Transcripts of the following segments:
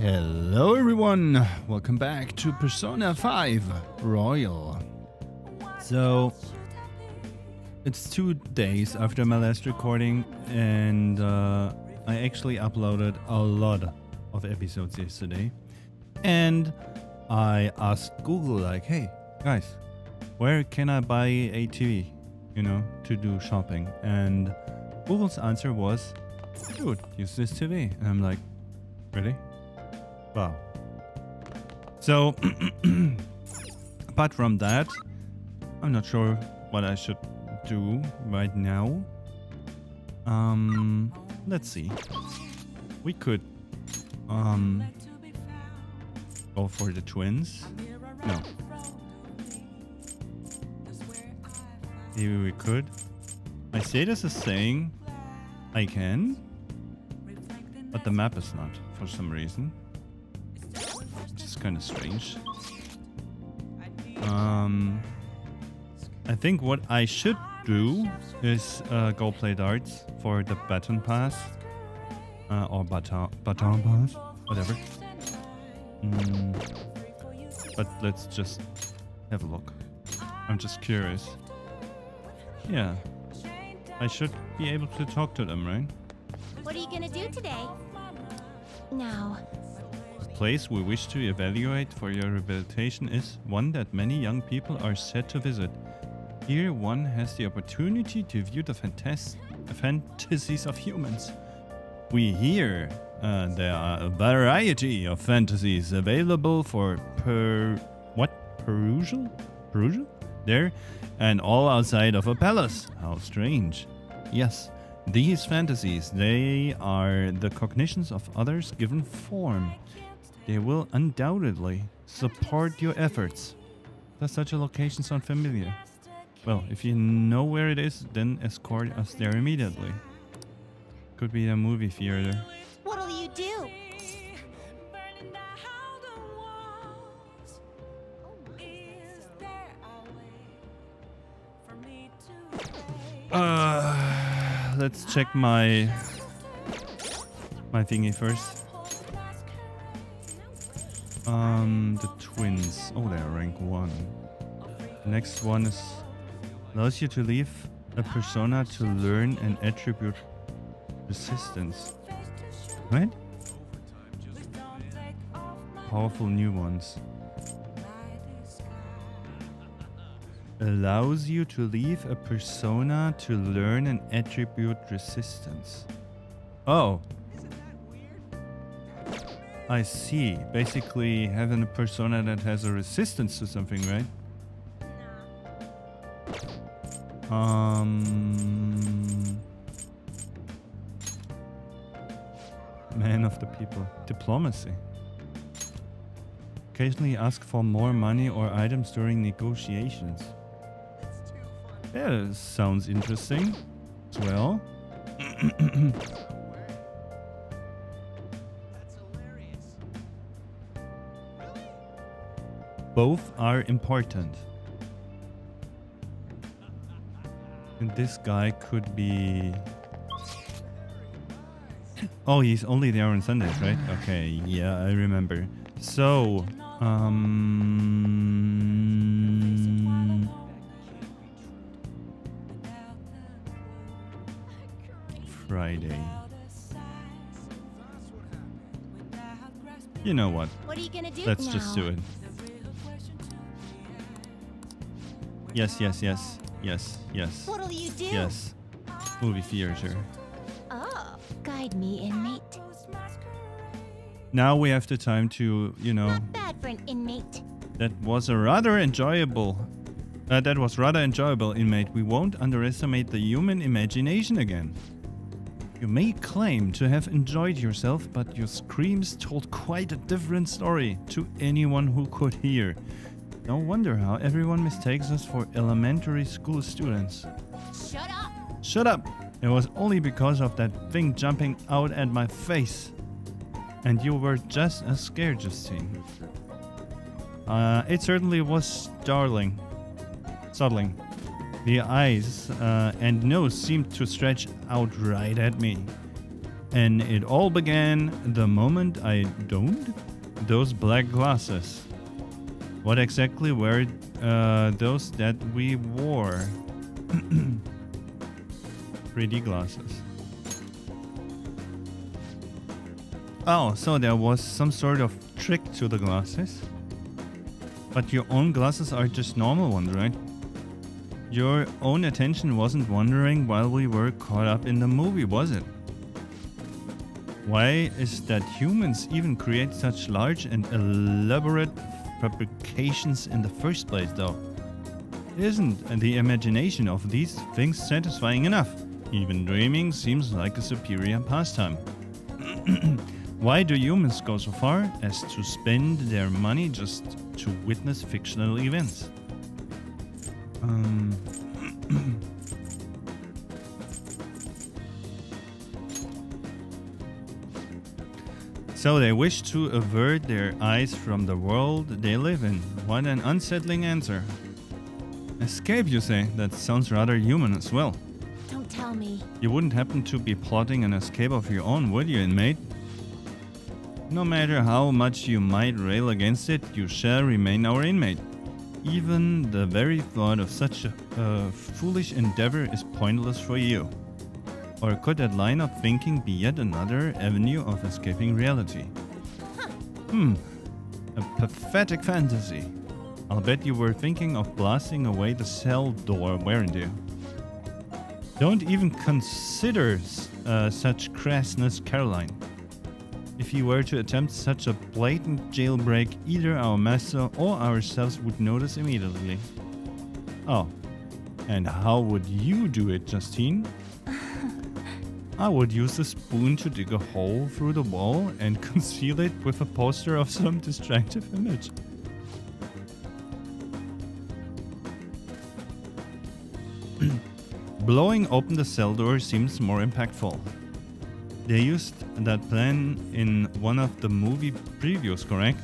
Hello everyone, welcome back to Persona 5 Royal. So, it's 2 days after my last recording and I actually uploaded a lot of episodes yesterday. And I asked Google like, hey guys, where can I buy a TV, you know, to do shopping? And Google's answer was, dude, use this TV. And I'm like, really? Wow. So, apart from that, I'm not sure what I should do right now. Let's see. We could go for the twins. No. Maybe we could. I say this is saying I can, but the map is not for some reason. Kind of strange. I think what I should do is go play darts for the baton pass or baton pass, whatever. But let's just have a look. I'm just curious. Yeah, I should be able to talk to them, right? What are you gonna do today? Now, the place we wish to evaluate for your rehabilitation is one that many young people are set to visit. Here one has the opportunity to view the fantasies of humans. We hear there are a variety of fantasies available for perusal there, and all outside of a palace. How strange. Yes, these fantasies, they are the cognitions of others given form. They will undoubtedly support your efforts. Does such a location sound familiar? Well, if you know where it is, then escort us there immediately. Could be a movie theater. What'll you do? Let's check my thingy first. The twins. Oh, they're rank 1. Next one is allows you to leave a persona to learn an attribute resistance. Right? Powerful new ones. Allows you to leave a persona to learn an attribute resistance. Oh. I see. Basically, having a persona that has a resistance to something, right? Man of the people. Diplomacy. Occasionally ask for more money or items during negotiations. Yeah, sounds interesting as well. Both are important. And this guy could be... Oh, he's only there on Sundays, right? Okay, yeah, I remember. So, Friday. You know what? What are you gonna do? Let's just do it. Yes, yes, yes, yes, yes. What'll you do? Yes. Movie theater. Oh, guide me, inmate. Now we have the time to, you know. Not bad for an inmate. That was rather enjoyable, inmate. We won't underestimate the human imagination again. You may claim to have enjoyed yourself, but your screams told quite a different story to anyone who could hear. No wonder how everyone mistakes us for elementary school students. Shut up! Shut up! It was only because of that thing jumping out at my face. And you were just as scared, Justine. It certainly was startling. The eyes and nose seemed to stretch out right at me. And it all began the moment I donned those black glasses. What exactly were those that we wore? 3D glasses. Oh, so there was some sort of trick to the glasses. But your own glasses are just normal ones, right? Your own attention wasn't wandering while we were caught up in the movie, was it? Why is that humans even create such large and elaborate fabrications in the first place, though? Isn't the imagination of these things satisfying enough? Even dreaming seems like a superior pastime. Why do humans go so far as to spend their money just to witness fictional events? So they wish to avert their eyes from the world they live in. What an unsettling answer. Escape, you say? That sounds rather human as well. Don't tell me. You wouldn't happen to be plotting an escape of your own, would you, inmate? No matter how much you might rail against it, you shall remain our inmate. Even the very thought of such a foolish endeavor is pointless for you. Or could that line of thinking be yet another avenue of escaping reality? Huh. A pathetic fantasy. I'll bet you were thinking of blasting away the cell door, weren't you? Don't even consider such crassness, Caroline. If you were to attempt such a blatant jailbreak, either our master or ourselves would notice immediately. Oh, and how would you do it, Justine? I would use a spoon to dig a hole through the wall and conceal it with a poster of some distractive image. Blowing open the cell door seems more impactful. They used that plan in one of the movie previews, correct?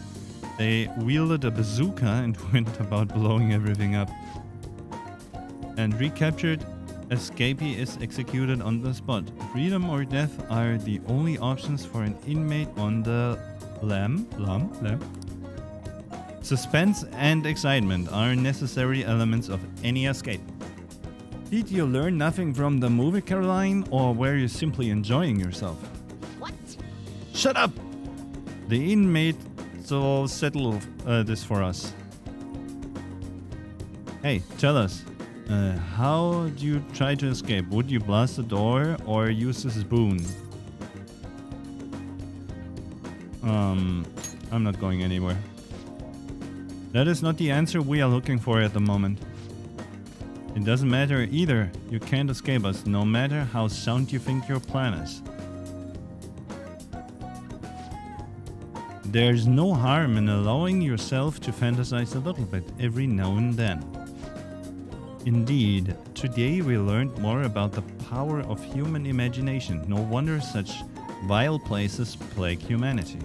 They wielded a bazooka and went about blowing everything up. And recaptured escapee is executed on the spot. Freedom or death are the only options for an inmate on the lam. Suspense and excitement are necessary elements of any escape. Did you learn nothing from the movie, Caroline, or were you simply enjoying yourself? What? Shut up! The inmate will settle this for us. Hey, tell us. How do you try to escape? Would you blast the door or use a spoon? I'm not going anywhere. That is not the answer we are looking for at the moment. It doesn't matter either. You can't escape us, no matter how sound you think your plan is. There's no harm in allowing yourself to fantasize a little bit every now and then. Indeed, today we learned more about the power of human imagination. No wonder such vile places plague humanity.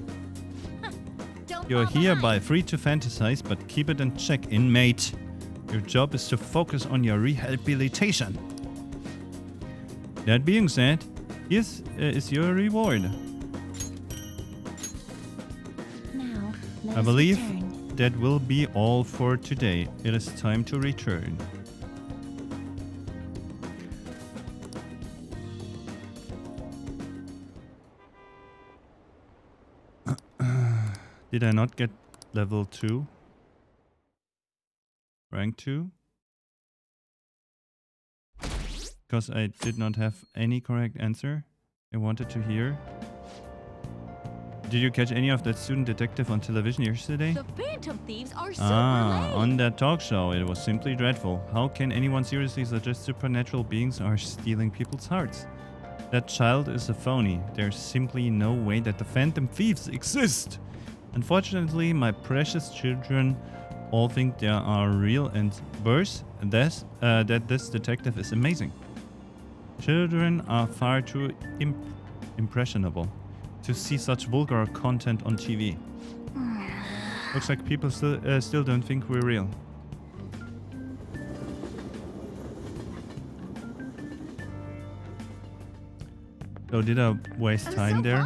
You're hereby free to fantasize, but keep it in check, inmate. Your job is to focus on your rehabilitation. That being said, this is your reward. Now, I believe that will be all for today. It is time to return. Did I not get level 2? Rank 2? Because I did not have any correct answer I wanted to hear. Did you catch any of that student detective on television yesterday? The Phantom Thieves are super lame. On that talk show, it was simply dreadful. How can anyone seriously suggest supernatural beings are stealing people's hearts? That child is a phony. There's simply no way that the Phantom Thieves exist. Unfortunately, my precious children all think they are real and worse, that this detective is amazing. Children are far too impressionable to see such vulgar content on TV. Looks like people still don't think we're real. So did I waste time there?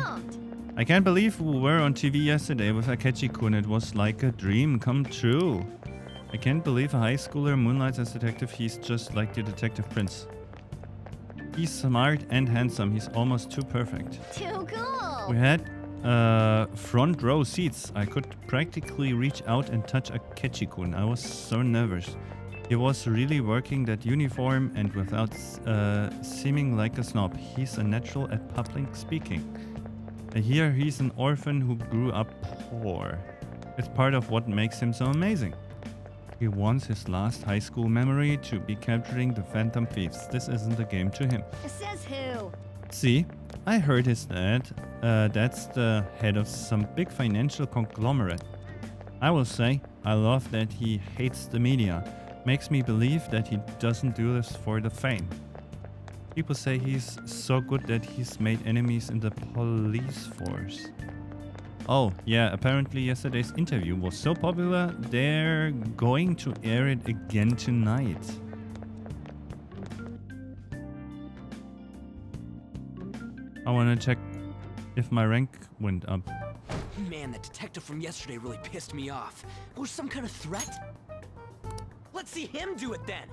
I can't believe we were on TV yesterday with Akechi-kun. It was like a dream come true. I can't believe a high schooler moonlights as detective. He's just like the detective prince. He's smart and handsome. He's almost too perfect. Too cool. We had front row seats. I could practically reach out and touch Akechi-kun. I was so nervous. He was really working that uniform and without seeming like a snob. He's a natural at public speaking. Here he's an orphan who grew up poor. It's part of what makes him so amazing. He wants his last high school memory to be capturing the Phantom Thieves. This isn't a game to him. Says who? See? I heard his dad. That's the head of some big financial conglomerate. I will say, I love that he hates the media. Makes me believe that he doesn't do this for the fame. People say he's so good that he's made enemies in the police force. Oh, yeah, apparently yesterday's interview was so popular, they're going to air it again tonight. I want to check if my rank went up. Man, that detective from yesterday really pissed me off. Was some kind of threat? Let's see him do it then!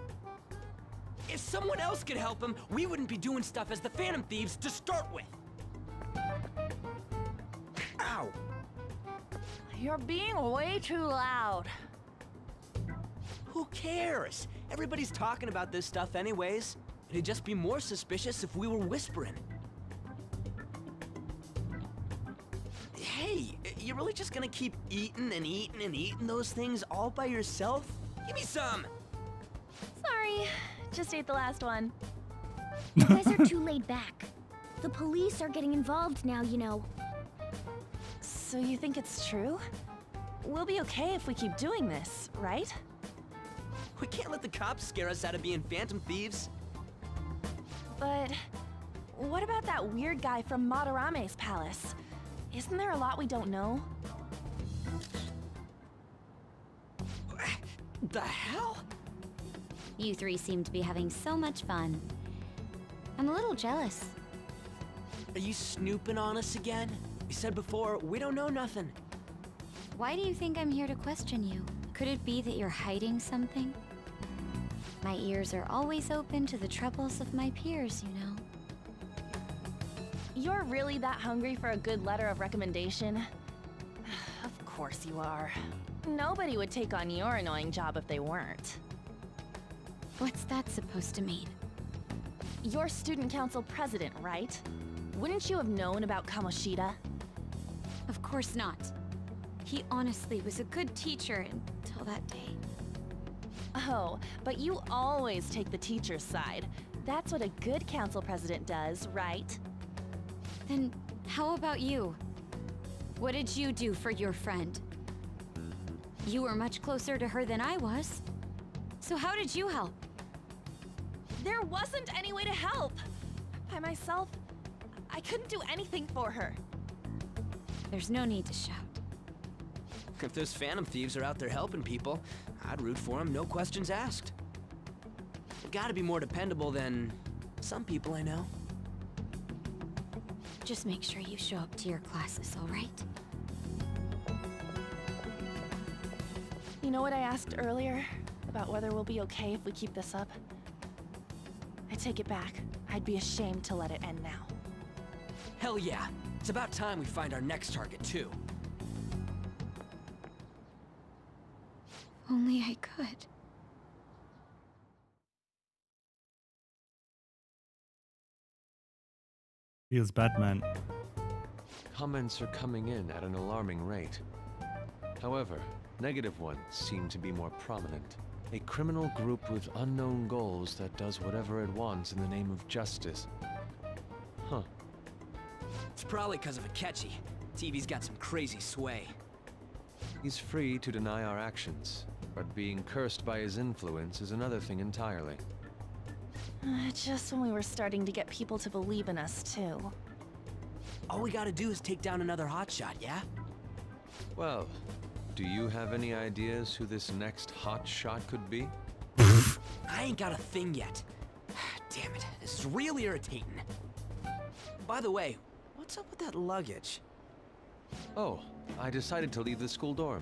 If someone else could help him, we wouldn't be doing stuff as the Phantom Thieves to start with! Ow! You're being way too loud. Who cares? Everybody's talking about this stuff anyways. It'd just be more suspicious if we were whispering. Hey, you really just gonna keep eating and eating and eating those things all by yourself? Give me some! Sorry, just ate the last one. You guys are too laid back. The police are getting involved now, you know. So you think it's true? We'll be okay if we keep doing this, right? We can't let the cops scare us out of being Phantom Thieves. But what about that weird guy from Madarame's palace? Isn't there a lot we don't know? The hell? You three seem to be having so much fun. I'm a little jealous. Are you snooping on us again? You said before, we don't know nothing. Why do you think I'm here to question you? Could it be that you're hiding something? My ears are always open to the troubles of my peers, you know. You're really that hungry for a good letter of recommendation? Of course you are. Nobody would take on your annoying job if they weren't. What's that supposed to mean? You're student council president, right? Wouldn't you have known about Kamoshida? Of course not. He honestly was a good teacher until that day. Oh, but you always take the teacher's side. That's what a good council president does, right? Then how about you? What did you do for your friend? You were much closer to her than I was. So how did you help? There wasn't any way to help. By myself, I couldn't do anything for her. There's no need to shout. If those Phantom Thieves are out there helping people, I'd root for them, no questions asked. They've gotta be more dependable than some people I know. Just make sure you show up to your classes, all right? You know what I asked earlier? About whether we'll be okay if we keep this up? I take it back. I'd be ashamed to let it end now. Hell yeah! It's about time we find our next target, too. Only I could. Feels Batman. Comments are coming in at an alarming rate. However, negative ones seem to be more prominent. A criminal group with unknown goals that does whatever it wants in the name of justice. Huh. It's probably because of Akechi. TV's got some crazy sway. He's free to deny our actions, but being cursed by his influence is another thing entirely. Just when we were starting to get people to believe in us, too. All we gotta do is take down another hotshot, yeah? Well... do you have any ideas who this next hot shot could be? I ain't got a thing yet. Damn it, this is really irritating. By the way, what's up with that luggage? Oh, I decided to leave the school dorm.